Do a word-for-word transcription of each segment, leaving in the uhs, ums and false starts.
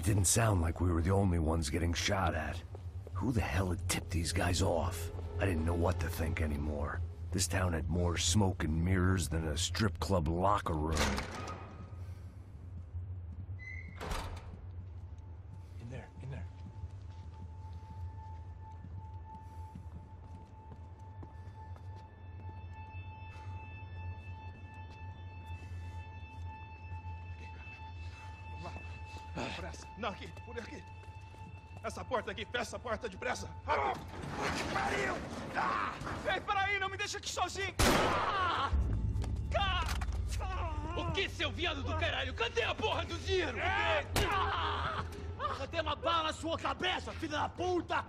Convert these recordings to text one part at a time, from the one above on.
It didn't sound like we were the only ones getting shot at. Who the hell had tipped these guys off? I didn't know what to think anymore. This town had more smoke and mirrors than a strip club locker room. In there, in there. Vamos lá. Depressa. Não, aqui, por aqui. Essa porta aqui, fecha essa porta depressa. Rápido. Ah, que pariu! Ah, vem para aí, não me deixa aqui sozinho! Ah, ah, ah, o que, seu viado do caralho? Cadê a porra do dinheiro? É, ah, cadê uma bala na sua cabeça, filha da puta?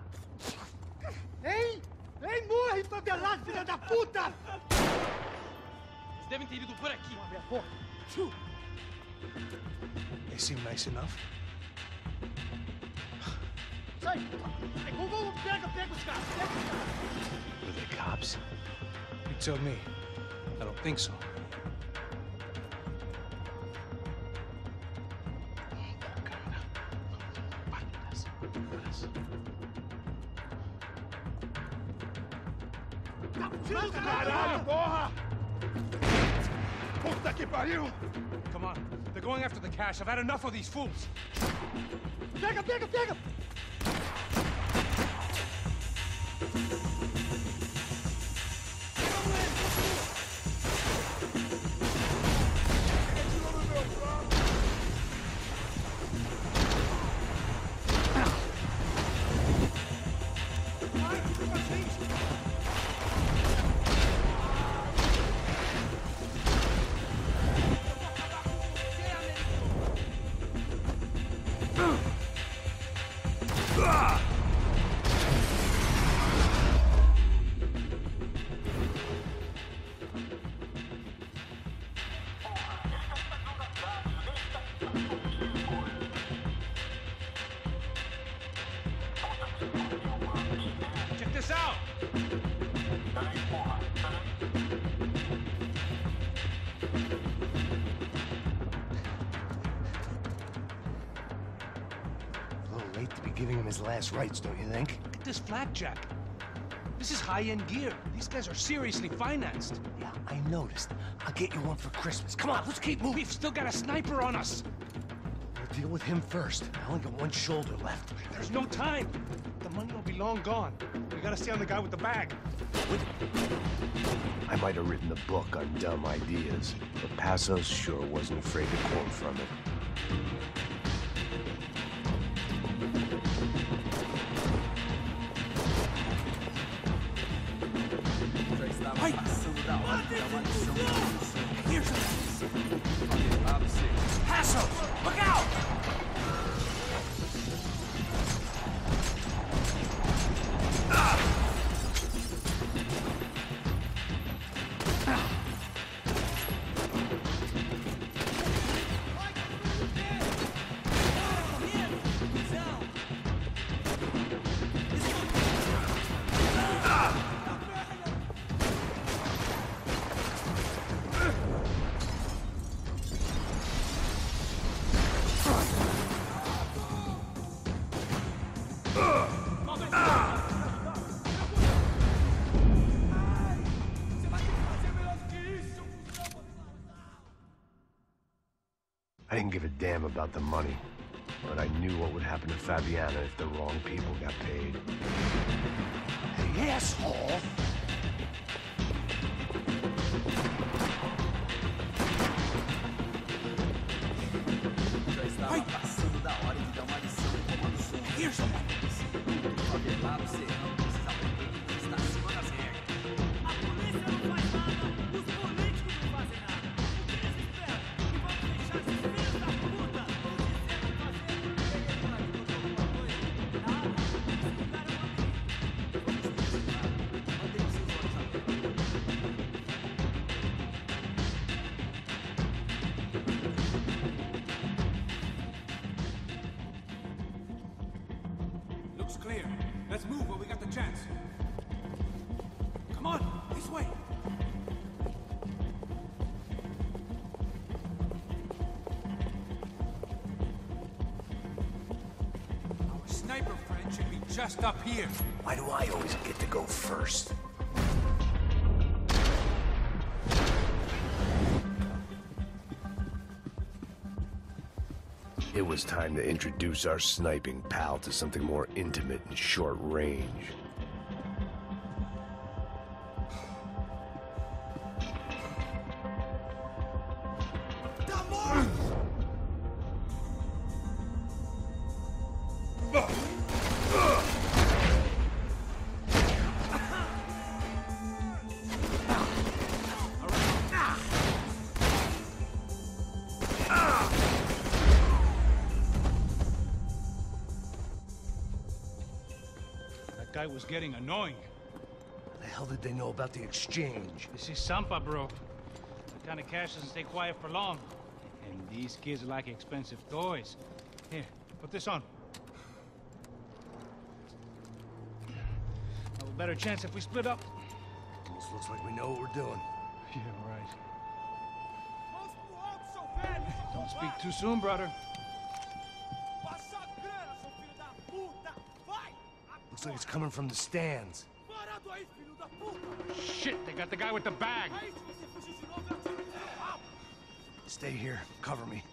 Hein? Hein, morre, favelado, filha da puta! Eles devem ter ido por aqui. Abre a porta. They seem nice enough. Sai! Google, pega, pega os caras, pega os caras! Were they cops? You tell me. I don't think so. Caralho, porra! Puta que pariu! Come on, they're going after the cash. I've had enough of these fools. Pega, pega, pega! Last rights, don't you think? Look at this flapjack. This is high-end gear. These guys are seriously financed. Yeah, I noticed. I'll get you one for Christmas. Come on, let's keep moving. We've still got a sniper on us. We'll deal with him first. I only got one shoulder left. There's no time. The money will be long gone. We gotta stay on the guy with the bag. I might have written a book on dumb ideas, but Passos sure wasn't afraid to quote from it. I didn't give a damn about the money, but I knew what would happen to Fabiana if the wrong people got paid. Hey, asshole! sniper friend should be just up here. Why do I always get to go first? It was time to introduce our sniping pal to something more intimate and short range. Was getting annoying. The hell did they know about the exchange? This is Sampa, bro. That kind of cash doesn't stay quiet for long. And these kids like expensive toys. Here, put this on. Have a better chance if we split up. Almost looks like we know what we're doing. Yeah, right. Don't speak too soon, brother. Looks like it's coming from the stands. Shit, they got the guy with the bag. Stay here, cover me.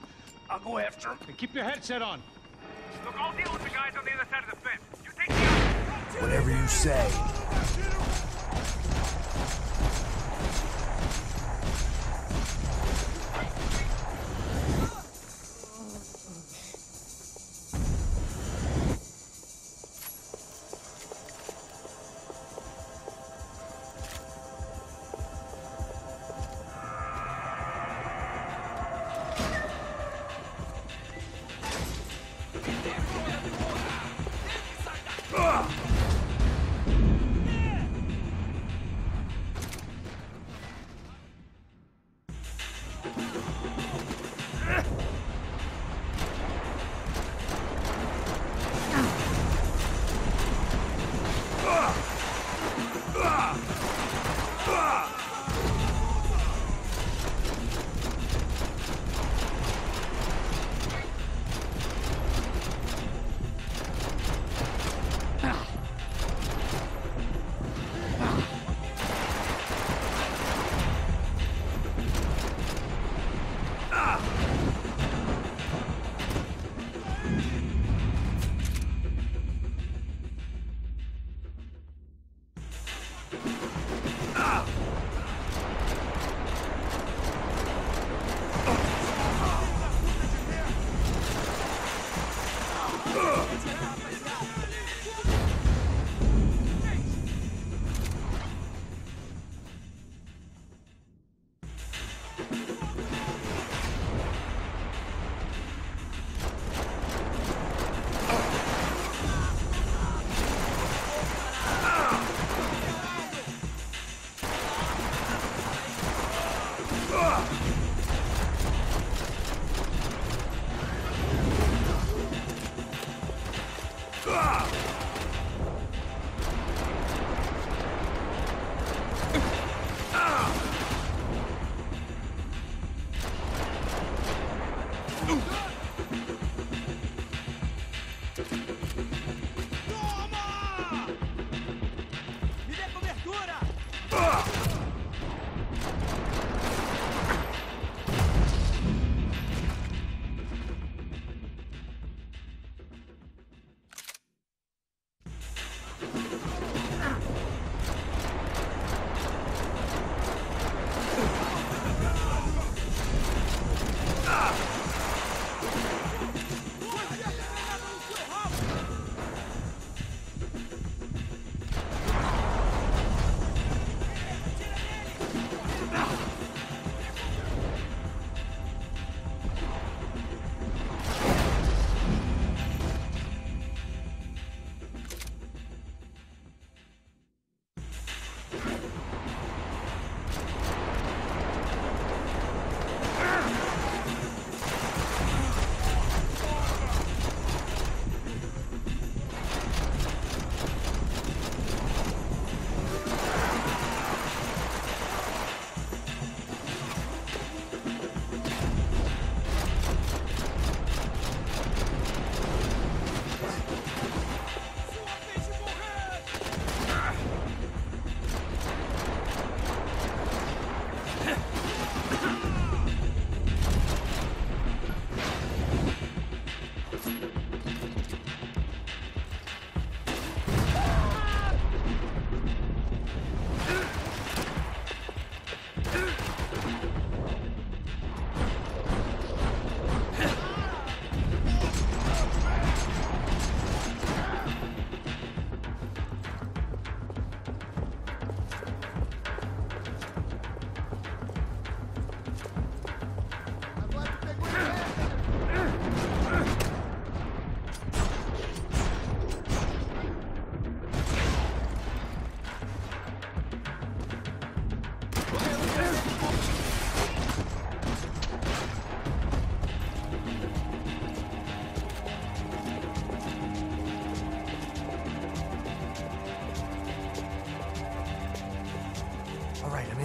I'll go after him. And keep your headset on. Look, I'll deal with the guys on the other side of the fence. You take the other. Whatever you say.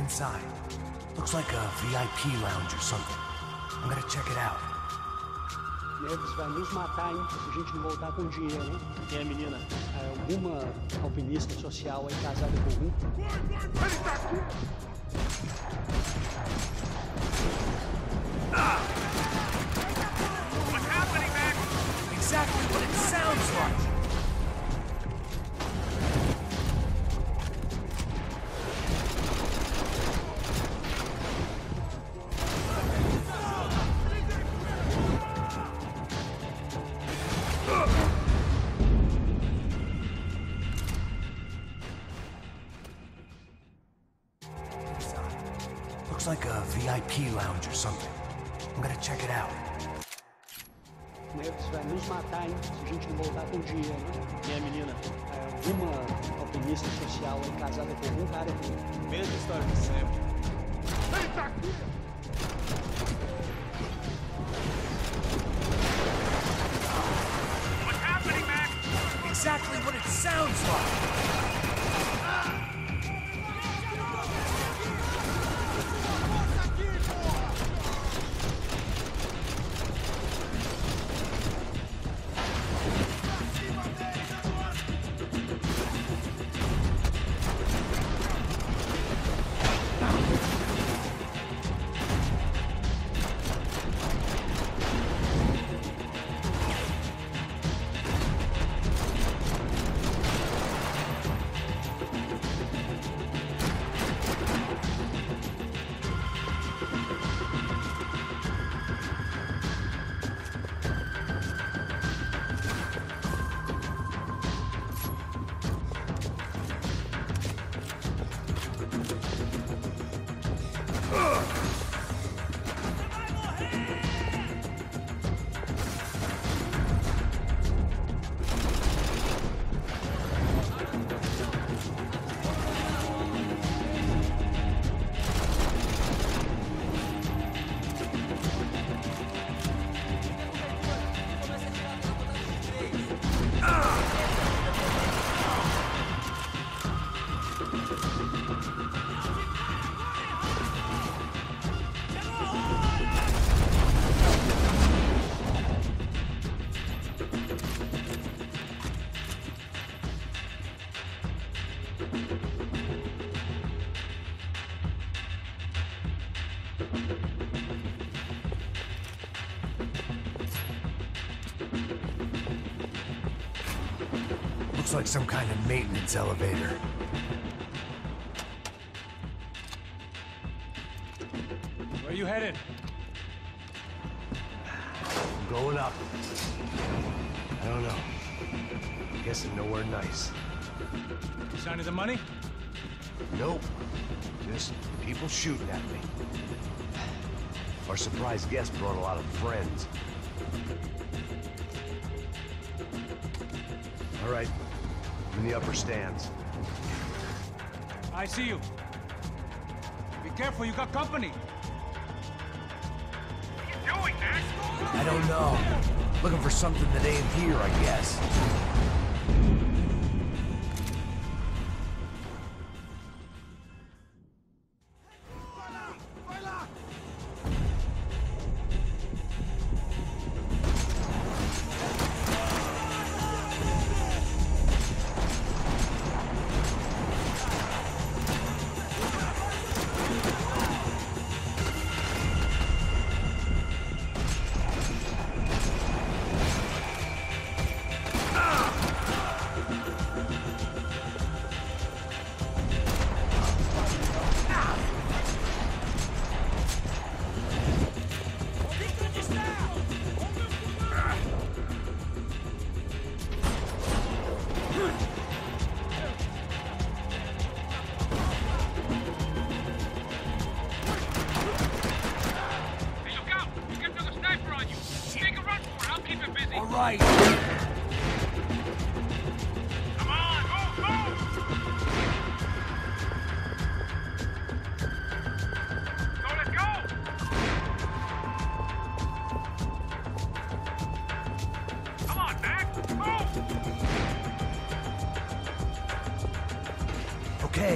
inside. Looks like a V I P lounge or something. I'm gonna check it out. Neves vai nos matar, hein? Se a gente não voltar com dinheiro, hein? E a menina? Alguma alpinista social aí casada com algum? Ele tá aqui! Exactly what it sounds like. Looks like a V I P lounge or something. I'm gonna check it out. Neves vai nos matar, hein? Se a gente não voltar com dinheiro. E a menina? Alguma alpinista social aí casada com algum cara aqui. Mesma história de sempre. Ele tá aqui! What's happening, Mac? Exactly what it sounds like! Looks like some kind of maintenance elevator. Where are you headed? I'm going up. I don't know. I'm guessing nowhere nice. Sign of the money? Nope. Just people shooting at me. Our surprise guest brought a lot of friends. All right, in the upper stands. I see you. Be careful, you got company. What are you doing, Max? I don't know. Looking for something that ain't here, I guess.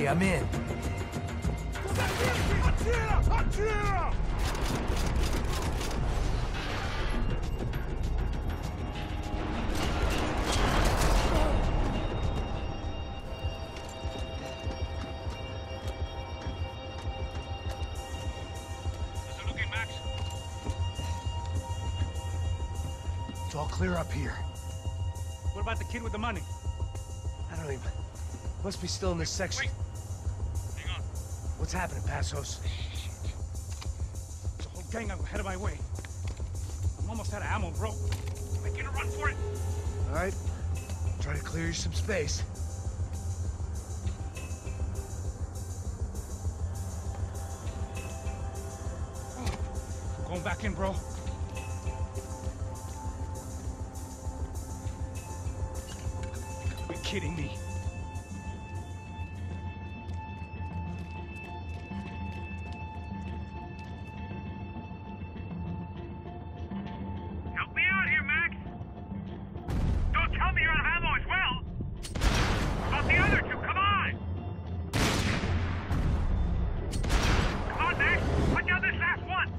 I'm in. Clear up here. What about the kid with the money? I don't even... Must be still in this section. Wait. Hang on. What's happening, Passos? Shit. There's a whole gang ahead of my way. I'm almost out of ammo, bro. Making a run for it. All right. Try to clear you some space. I'm going back in, bro. Kidding me. Help me out here, Max. Don't tell me you're out of ammo as well. About the other two, come on. Come on, Max. Put down this last one.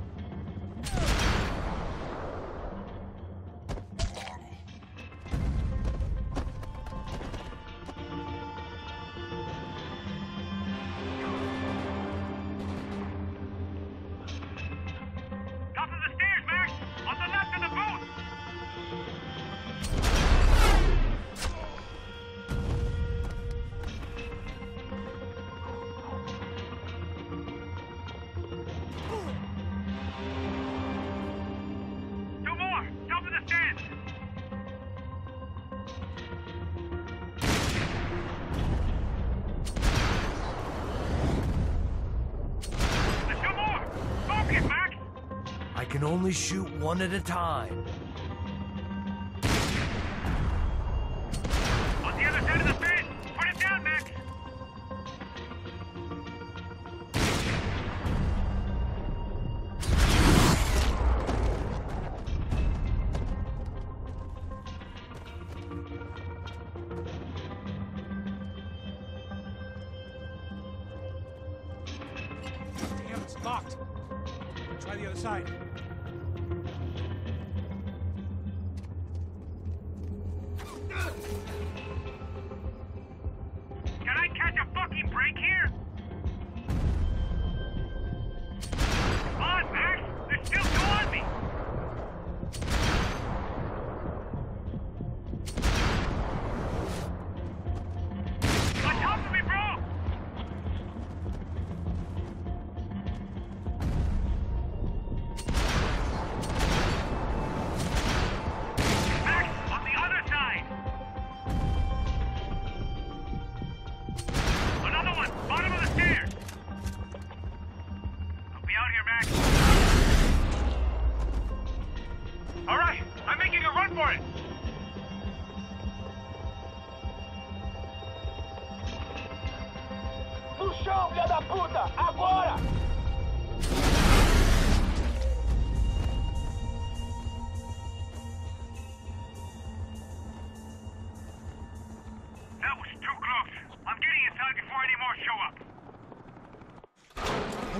Can only shoot one at a time. On the other side of the fence! Put it down, Max! Damn, it's locked. Try the other side.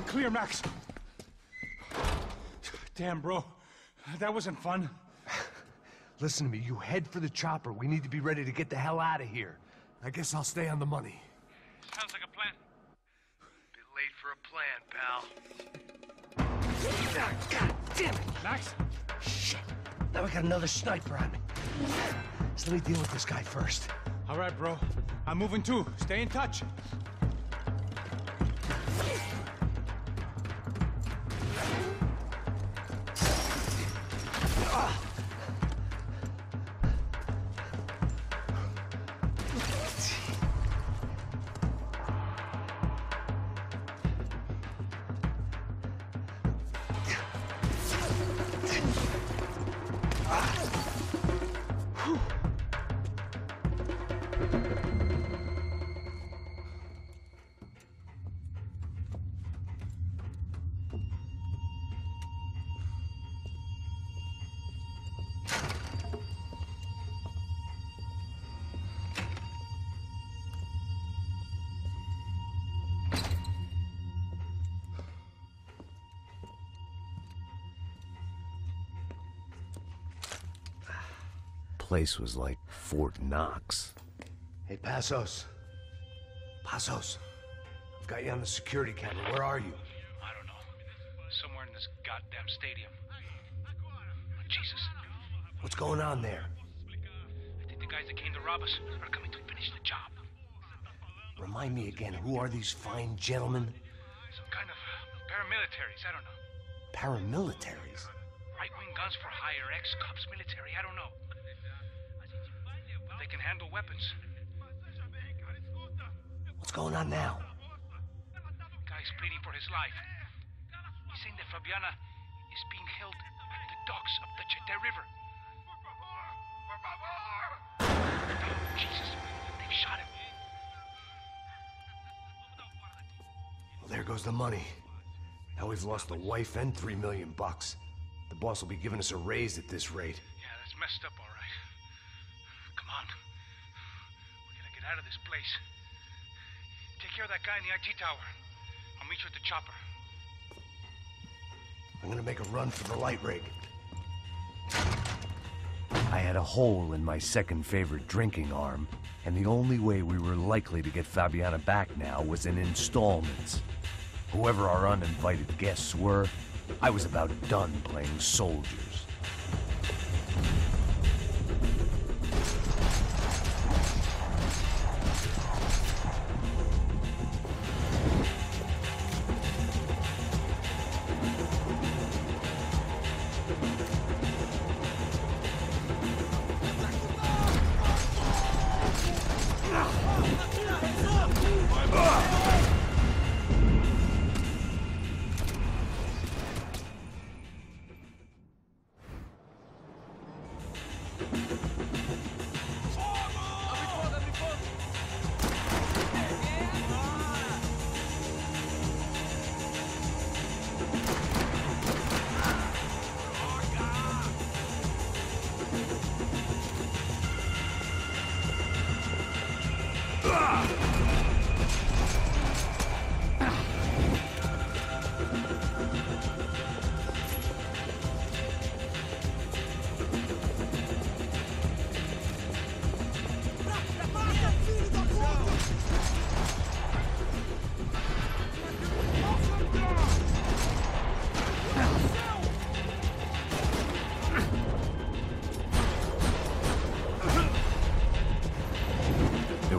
Clear, Max. Damn, bro. That wasn't fun. Listen to me. You head for the chopper. We need to be ready to get the hell out of here. I guess I'll stay on the money. Sounds like a plan. Bit late for a plan, pal. God damn it! Max? Shit. Now I got another sniper on me. So let me deal with this guy first. All right, bro. I'm moving too. Stay in touch. place was like Fort Knox. Hey, Passos. Passos. I've got you on the security camera. Where are you? I don't know. Somewhere in this goddamn stadium. Oh, Jesus. What's going on there? I think the guys that came to rob us are coming to finish the job. Remind me again, who are these fine gentlemen? Some kind of paramilitaries, I don't know. Paramilitaries? Right-wing guns for hire, ex-cops, military, I don't know. But they can handle weapons. What's going on now? Guy's pleading for his life. He's saying that Fabiana is being held at the docks up the Chete River. Oh, Jesus, they've shot him. There goes the money. Now we've lost the wife and three million bucks. The boss will be giving us a raise at this rate. Yeah, that's messed up, all right. Come on. We gotta get out of this place. Take care of that guy in the I T tower. I'll meet you at the chopper. I'm gonna make a run for the light rig. I had a hole in my second favorite drinking arm, and the only way we were likely to get Fabiana back now was in installments. Whoever our uninvited guests were, I was about done playing soldiers.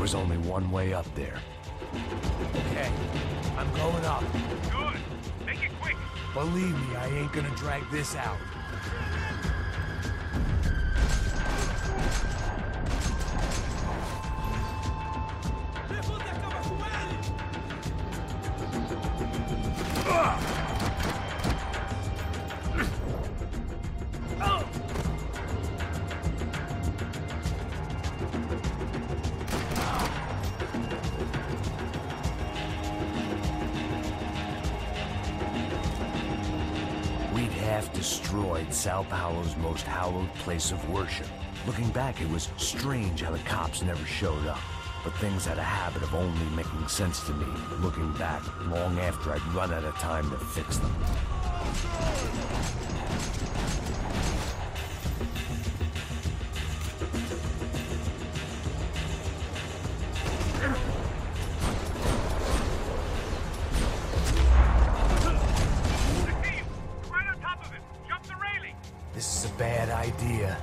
There's only one way up there. Okay, I'm going up. Good. Make it quick. Believe me, I ain't gonna drag this out. Destroyed Sao Paulo's most hallowed place of worship. Looking back, it was strange how the cops never showed up, but things had a habit of only making sense to me, looking back long after I'd run out of time to fix them. This is a bad idea.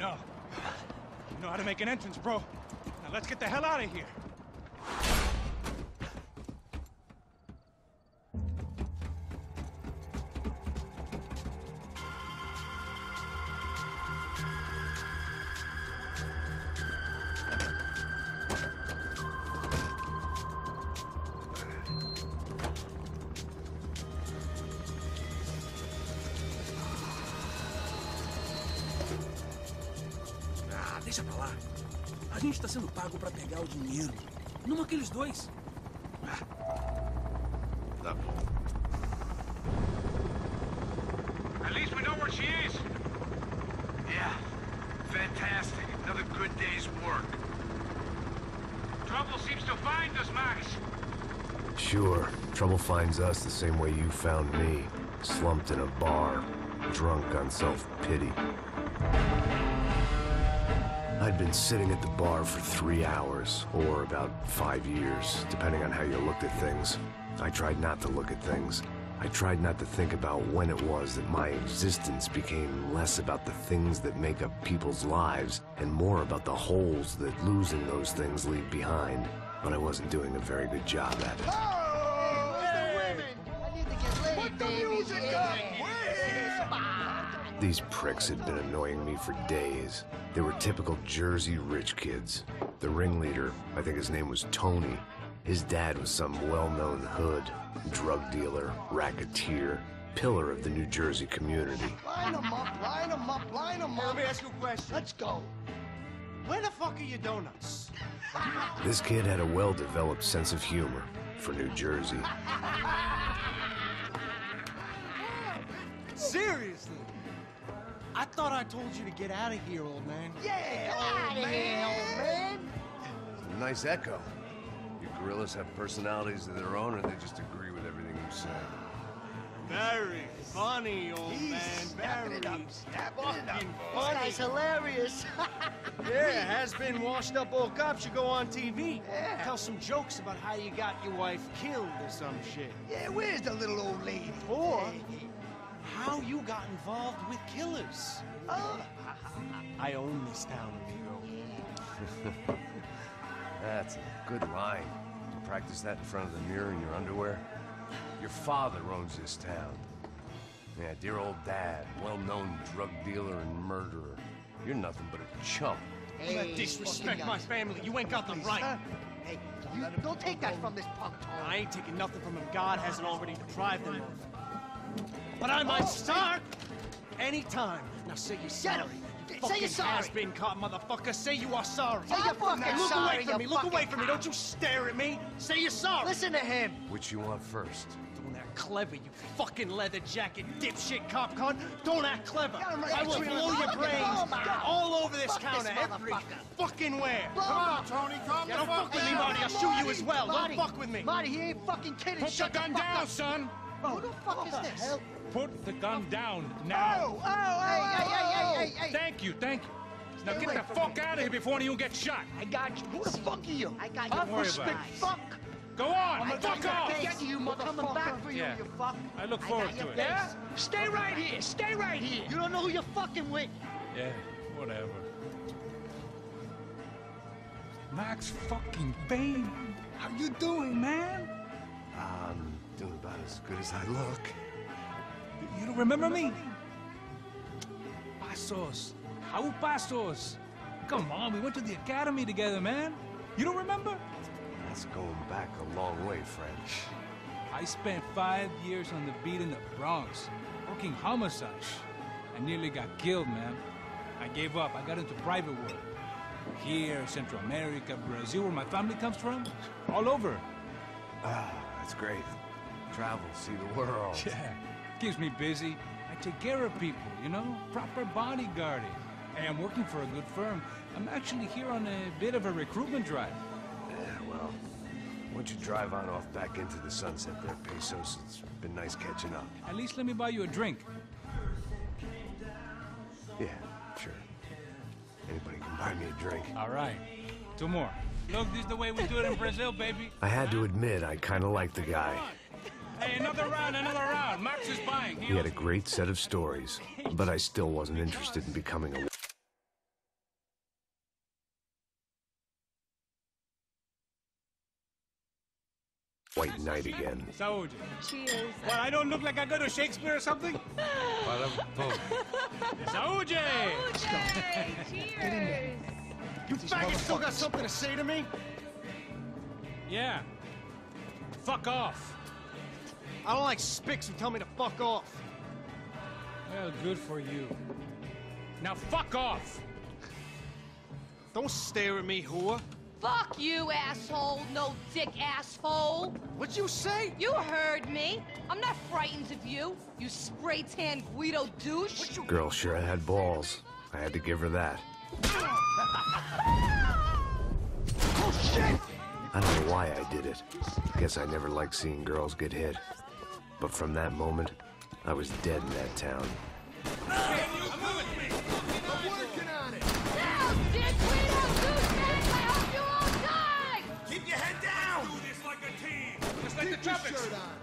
No. You know how to make an entrance, bro. Now let's get the hell out of here. Deixa pra lá. A gente tá sendo pago pra pegar o dinheiro. Não aqueles dois. Ah. Tá bom. At least we know where she is. Yeah. Fantastic. Another good day's work. Trouble seems to find us, Max. Sure. Trouble finds us the same way you found me. Slumped in a bar. Drunk on self-pity. I'd been sitting at the bar for three hours, or about five years, depending on how you looked at things. I tried not to look at things. I tried not to think about when it was that my existence became less about the things that make up people's lives, and more about the holes that losing those things leave behind. But I wasn't doing a very good job at it. Oh, hey, I need to get laid, put the baby. Music up! These pricks had been annoying me for days. They were typical Jersey rich kids. The ringleader, I think his name was Tony. His dad was some well-known hood, drug dealer, racketeer, pillar of the New Jersey community. Line them up, line them up, line them up. Let me ask you a question. Let's go. Where the fuck are your donuts? This kid had a well-developed sense of humor for New Jersey. Seriously? I thought I told you to get out of here, old man. Yeah, old man, old man. Nice echo. You gorillas have personalities of their own, or they just agree with everything you say. Very funny, old He's man. Very it up, it up. Funny. This guy's hilarious. Yeah, has been washed up old cop should go on T V. Yeah. Tell some jokes about how you got your wife killed or some shit. Yeah, where's the little old lady? Or... Hey. How you got involved with killers. Oh. I own this town, Nero. That's a good line. You practice that in front of the mirror in your underwear? Your father owns this town. Yeah, dear old dad, well-known drug dealer and murderer. You're nothing but a chump. Hey, you disrespect my family. You ain't got the right. Hey, you don't take that from this punk. I ain't taking nothing from him. God hasn't already deprived him of. But I might start anytime. Now say you're sorry. Say fucking you're sorry. Has been caught, motherfucker. Say you are sorry. Say you're fucking sorry. Look away from me. Look away from me. Don't you stare at me. Say you're sorry. Listen to him. Which you want first? Don't act clever, you fucking leather jacket, dipshit cop con. Don't act clever. I will blow your brains all over this counter, every fucking where. Come on, Tony. Calm the fuck down. Don't fuck with me, Marty. I'll shoot you as well. Don't fuck with me. Marty, he ain't fucking kidding. Put your gun down, son. Who the fuck is this? Put the gun down now. Oh, oh, hey, hey, hey, hey, hey, hey. Thank you, thank you. Now get the fuck out of here before you get shot. I got you. Who the fuck are you? I got you. Don't worry about it. Fuck. Go on. Fuck off. I got you, motherfucker. I'm coming back for you, you fuck. I look forward to it. Yeah? Stay right here. Stay right here. You don't know who you're fucking with. Yeah, whatever. Max fucking Bane. How you doing, man? I'm doing about as good as I look. You don't remember me? Passos. How Passos? Come on, we went to the academy together, man. You don't remember? That's going back a long way, French. I spent five years on the beat in the Bronx, working homicide. I nearly got killed, man. I gave up. I got into private work. Here, Central America, Brazil, where my family comes from. All over. Ah, that's great. Travel, see the world. Yeah. Keeps me busy. I take care of people, you know? Proper bodyguarding. Hey, I'm working for a good firm. I'm actually here on a bit of a recruitment drive. Yeah, well, why don't you drive on off back into the sunset there, Passos? It's been nice catching up. At least let me buy you a drink. Yeah, sure. Anybody can buy me a drink. All right. Two more. Look, this is the way we do it in Brazil, baby. I had to admit, I kind of liked the guy. Hey, another round, another round. Max is buying. He, he had a great set of stories, but I still wasn't interested in becoming a... white knight again. Saúde. Cheers. Well, I don't look like I go to Shakespeare or something? Saúde! Cheers! You faggot still got something to say to me? Yeah. Fuck off. I don't like spics who tell me to fuck off. Well, good for you. Now fuck off! Don't stare at me, whore. Fuck you, asshole, no dick asshole. What'd you say? You heard me. I'm not frightened of you, you spray-tan Guido douche. Girl sure had balls. I had to give her that. Oh, shit! I don't know why I did it. I guess I never liked seeing girls get hit. But from that moment, I was dead in that town. Keep your head down! Do this like a team! Just like the trumpets!